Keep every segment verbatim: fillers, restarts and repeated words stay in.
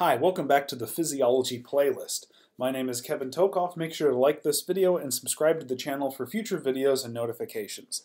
Hi, welcome back to the Physiology Playlist. My name is Kevin Tokoff. Make sure to like this video and subscribe to the channel for future videos and notifications.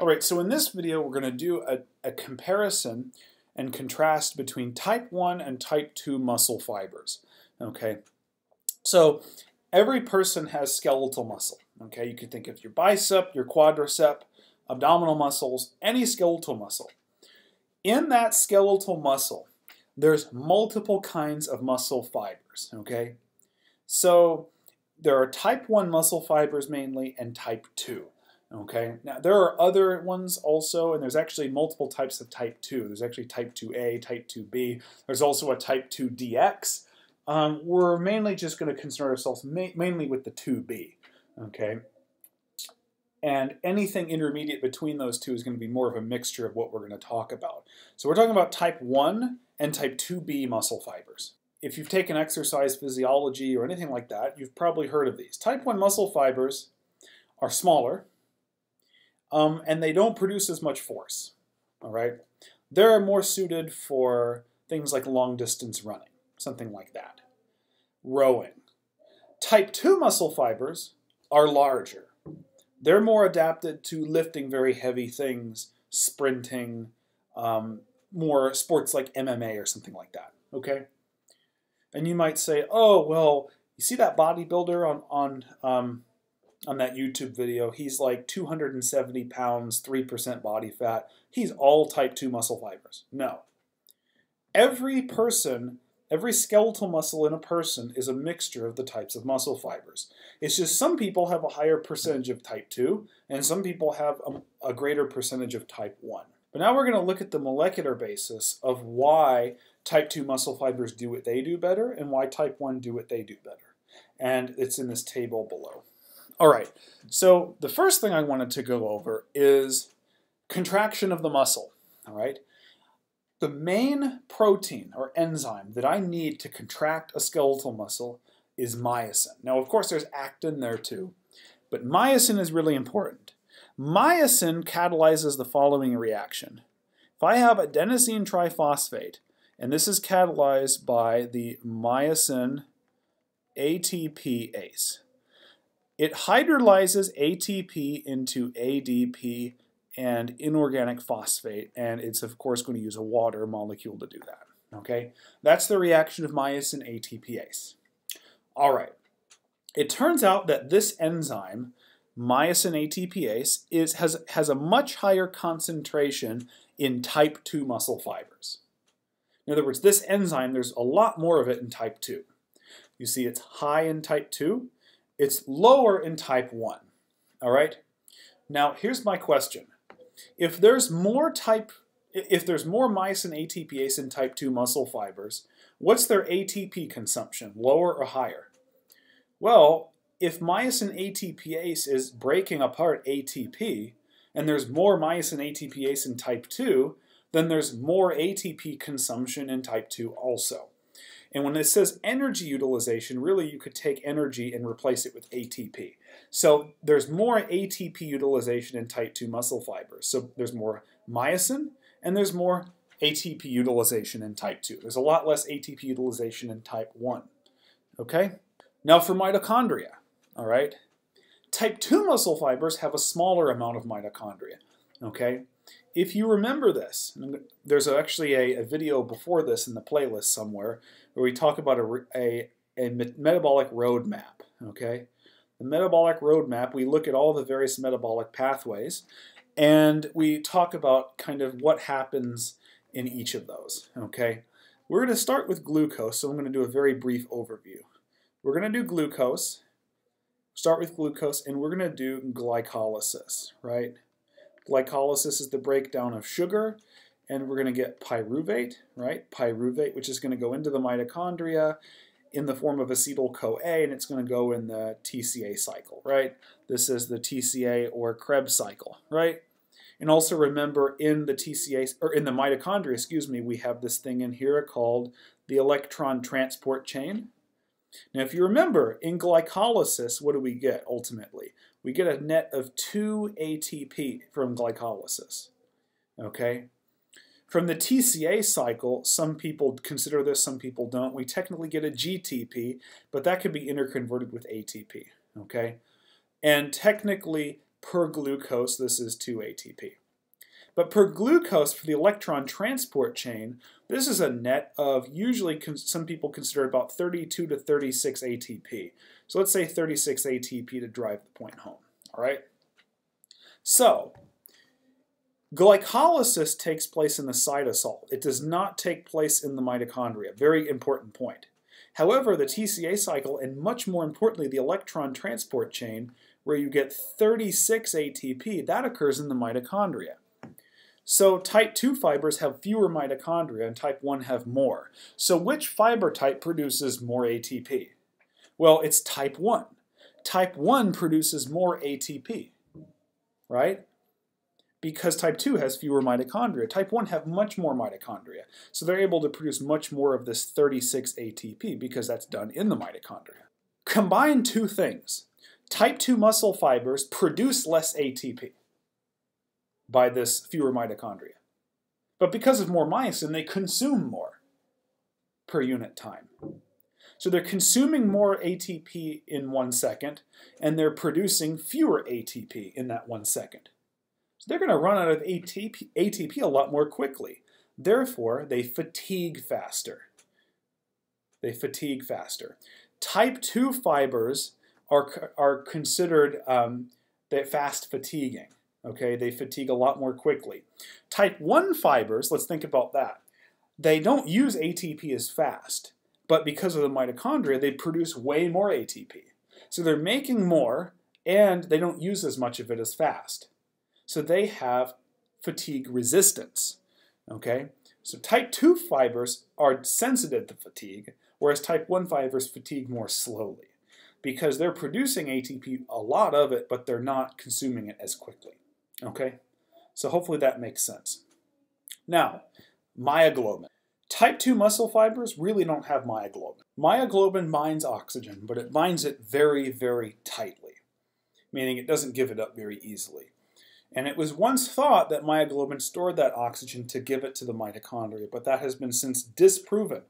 Alright, so in this video we're going to do a, a comparison and contrast between type one and type two muscle fibers. Okay, so every person has skeletal muscle. Okay, you can think of your bicep, your quadricep, abdominal muscles, any skeletal muscle. In that skeletal muscle, there's multiple kinds of muscle fibers, okay? So there are type one muscle fibers mainly and type two, okay? Now there are other ones also, and there's actually multiple types of type two. There's actually type two A, type two B. There's also a type two D X. Um, we're mainly just going to concern ourselves ma mainly with the two B, okay? And anything intermediate between those two is going to be more of a mixture of what we're going to talk about. So we're talking about type one and type two B muscle fibers. If you've taken exercise physiology or anything like that, you've probably heard of these. Type one muscle fibers are smaller, um, and they don't produce as much force. All right, they're more suited for things like long-distance running, something like that, rowing. Type two muscle fibers are larger. They're more adapted to lifting very heavy things, sprinting, um, more sports like M M A or something like that, okay? And you might say, oh, well, you see that bodybuilder on, on, um, on that YouTube video? He's like two hundred seventy pounds, three percent body fat. He's all type two muscle fibers. No. Every person, every skeletal muscle in a person is a mixture of the types of muscle fibers. It's just some people have a higher percentage of type two, and some people have a, a greater percentage of type one. But now we're going to look at the molecular basis of why type two muscle fibers do what they do better and why type one do what they do better. And it's in this table below. All right, so the first thing I wanted to go over is contraction of the muscle. All right, the main protein or enzyme that I need to contract a skeletal muscle is myosin. Now, of course, there's actin there too, but myosin is really important. Myosin catalyzes the following reaction. If I have adenosine triphosphate, and this is catalyzed by the myosin A T P ase, it hydrolyzes A T P into A D P and inorganic phosphate, and it's of course going to use a water molecule to do that. Okay, that's the reaction of myosin A T P ase. All right, it turns out that this enzyme, myosin A T P ase, is, has, has a much higher concentration in type two muscle fibers. In other words, this enzyme, there's a lot more of it in type two. You see, it's high in type two. It's lower in type one. All right? Now, here's my question. If there's more type, if there's more myosin A T P ase in type two muscle fibers, what's their A T P consumption, lower or higher? Well, if myosin A T P ase is breaking apart A T P, and there's more myosin A T P ase in type two, then there's more A T P consumption in type two also. And when it says energy utilization, really you could take energy and replace it with A T P. So there's more A T P utilization in type two muscle fibers. So there's more myosin, and there's more A T P utilization in type two. There's a lot less A T P utilization in type one. Okay? Now for mitochondria. All right, type two muscle fibers have a smaller amount of mitochondria, okay? If you remember this, there's actually a, a video before this in the playlist somewhere where we talk about a, a, a metabolic roadmap, okay? The metabolic roadmap, we look at all the various metabolic pathways, and we talk about kind of what happens in each of those, okay? We're going to start with glucose, so I'm going to do a very brief overview. We're going to do glucose. Start with glucose, and we're going to do glycolysis, right? Glycolysis is the breakdown of sugar, and we're going to get pyruvate, right? Pyruvate, which is going to go into the mitochondria in the form of acetyl CoA, and it's going to go in the T C A cycle, right? This is the T C A or Krebs cycle, right? And also remember, in the T C A or in the mitochondria, excuse me, we have this thing in here called the electron transport chain. Now, if you remember, in glycolysis, what do we get ultimately? We get a net of two A T P from glycolysis, okay? From the T C A cycle, some people consider this, some people don't. We technically get a G T P, but that could be interconverted with A T P, okay? And technically, per glucose, this is two A T P. But per glucose, for the electron transport chain, this is a net of usually some people consider about thirty-two to thirty-six A T P. So let's say thirty-six A T P to drive the point home, all right? So, glycolysis takes place in the cytosol. It does not take place in the mitochondria. Very important point. However, the T C A cycle, and much more importantly, the electron transport chain, where you get thirty-six A T P, that occurs in the mitochondria. So type two fibers have fewer mitochondria, and type one have more. So which fiber type produces more A T P? Well, it's type one. Type one produces more A T P, right? Because type two has fewer mitochondria. Type one have much more mitochondria. So they're able to produce much more of this thirty-six A T P because that's done in the mitochondria. Combine two things. Type two muscle fibers produce less A T P by this fewer mitochondria. But because of more myosin, they consume more per unit time. So they're consuming more A T P in one second, and they're producing fewer A T P in that one second. So they're going to run out of A T P, A T P a lot more quickly. Therefore, they fatigue faster. They fatigue faster. Type two fibers are, are considered um, fast fatiguing. Okay, they fatigue a lot more quickly. Type one fibers, let's think about that. They don't use A T P as fast, but because of the mitochondria, they produce way more A T P. So they're making more, and they don't use as much of it as fast. So they have fatigue resistance, okay? So type two fibers are sensitive to fatigue, whereas type one fibers fatigue more slowly because they're producing A T P, a lot of it, but they're not consuming it as quickly, okay? So hopefully that makes sense. Now, myoglobin. Type two muscle fibers really don't have myoglobin. Myoglobin binds oxygen, but it binds it very, very tightly, meaning it doesn't give it up very easily. And it was once thought that myoglobin stored that oxygen to give it to the mitochondria, but that has been since disproven,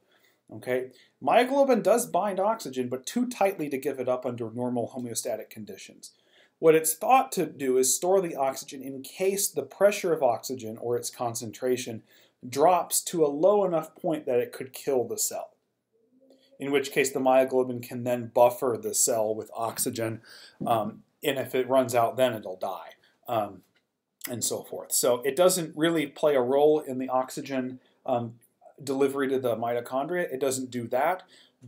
okay? Myoglobin does bind oxygen, but too tightly to give it up under normal homeostatic conditions. What it's thought to do is store the oxygen in case the pressure of oxygen or its concentration drops to a low enough point that it could kill the cell, in which case the myoglobin can then buffer the cell with oxygen, um, and if it runs out, then it'll die. Um, and so forth. So it doesn't really play a role in the oxygen um, delivery to the mitochondria. It doesn't do that,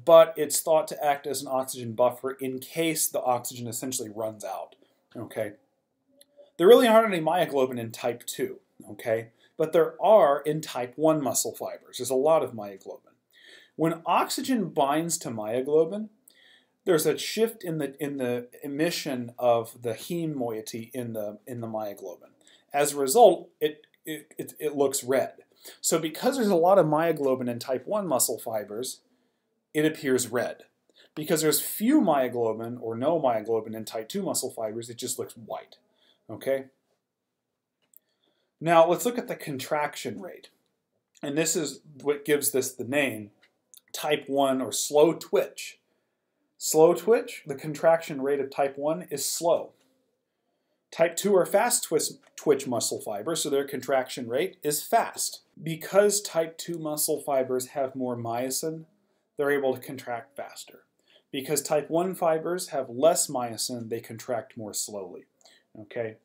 but it's thought to act as an oxygen buffer in case the oxygen essentially runs out, okay? There really aren't any myoglobin in type two, okay? But there are in type one muscle fibers. There's a lot of myoglobin. When oxygen binds to myoglobin, there's a shift in the in the emission of the heme moiety in the in the myoglobin. As a result, it it, it it looks red. So because there's a lot of myoglobin in type one muscle fibers, it appears red. Because there's few myoglobin or no myoglobin in type two muscle fibers, it just looks white. Okay? Now let's look at the contraction rate. And this is what gives this the name type one or slow twitch. Slow twitch, the contraction rate of type one is slow. Type two are fast twist, twitch muscle fibers, so their contraction rate is fast. Because type two muscle fibers have more myosin, they're able to contract faster. Because type one fibers have less myosin, they contract more slowly. Okay?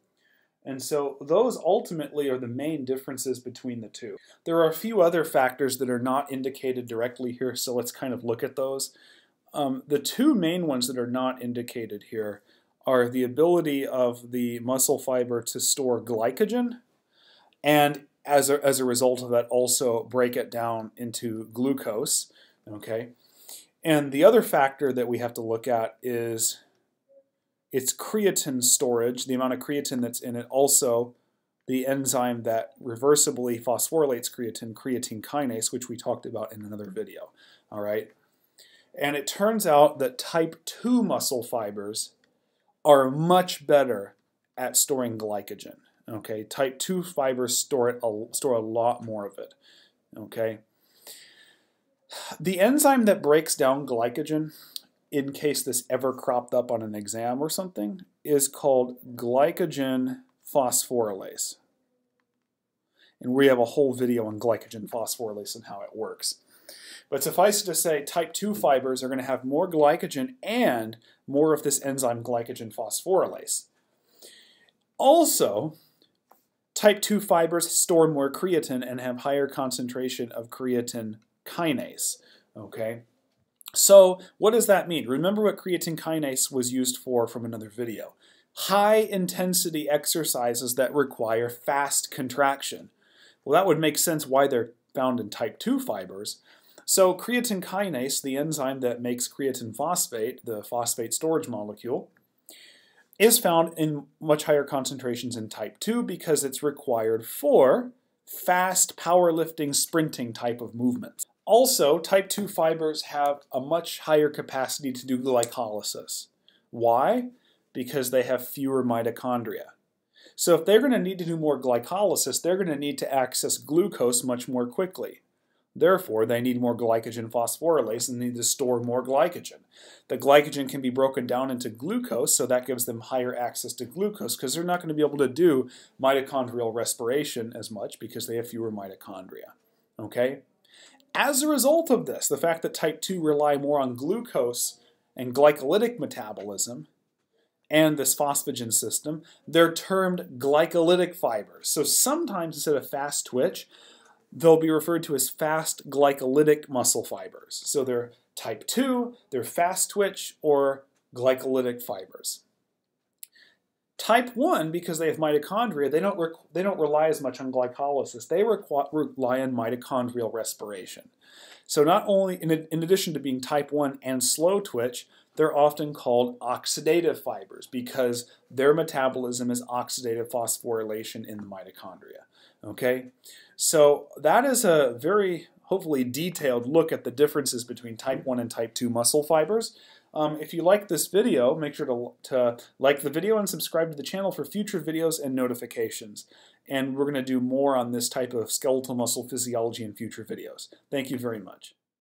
And so those ultimately are the main differences between the two. There are a few other factors that are not indicated directly here, so let's kind of look at those. Um, the two main ones that are not indicated here are the ability of the muscle fiber to store glycogen and as a, as a result of that also break it down into glucose, okay? And the other factor that we have to look at is its creatine storage, the amount of creatine that's in it, also the enzyme that reversibly phosphorylates creatine, creatine kinase, which we talked about in another video, all right? And it turns out that type two muscle fibers are much better at storing glycogen, Okay, type two fibers store it a, store a lot more of it. Okay, the enzyme that breaks down glycogen, in case this ever cropped up on an exam or something, is called glycogen phosphorylase. And we have a whole video on glycogen phosphorylase and how it works. But suffice it to say, type two fibers are going to have more glycogen and more of this enzyme glycogen phosphorylase. Also, type two fibers store more creatine and have higher concentration of creatine kinase. Okay, so what does that mean? Remember what creatine kinase was used for from another video. High intensity exercises that require fast contraction. Well, that would make sense why they're found in type two fibers. So creatine kinase, the enzyme that makes creatine phosphate, the phosphate storage molecule, is found in much higher concentrations in type two because it's required for fast powerlifting, sprinting type of movements. Also, type two fibers have a much higher capacity to do glycolysis. Why? Because they have fewer mitochondria. So if they're going to need to do more glycolysis, they're going to need to access glucose much more quickly. Therefore, they need more glycogen phosphorylase and need to store more glycogen. The glycogen can be broken down into glucose, so that gives them higher access to glucose because they're not going to be able to do mitochondrial respiration as much because they have fewer mitochondria. Okay? As a result of this, the fact that type two rely more on glucose and glycolytic metabolism and this phosphagen system, they're termed glycolytic fibers. So sometimes instead of fast twitch, they'll be referred to as fast glycolytic muscle fibers. So they're type two, they're fast twitch, or glycolytic fibers. Type one, because they have mitochondria, they don't, they don't rely as much on glycolysis. They rely on mitochondrial respiration. So not only, in, in addition to being type one and slow twitch, they're often called oxidative fibers because their metabolism is oxidative phosphorylation in the mitochondria. Okay, so that is a very, hopefully, detailed look at the differences between type one and type two muscle fibers. Um, if you like this video, make sure to, to like the video and subscribe to the channel for future videos and notifications. And we're going to do more on this type of skeletal muscle physiology in future videos. Thank you very much.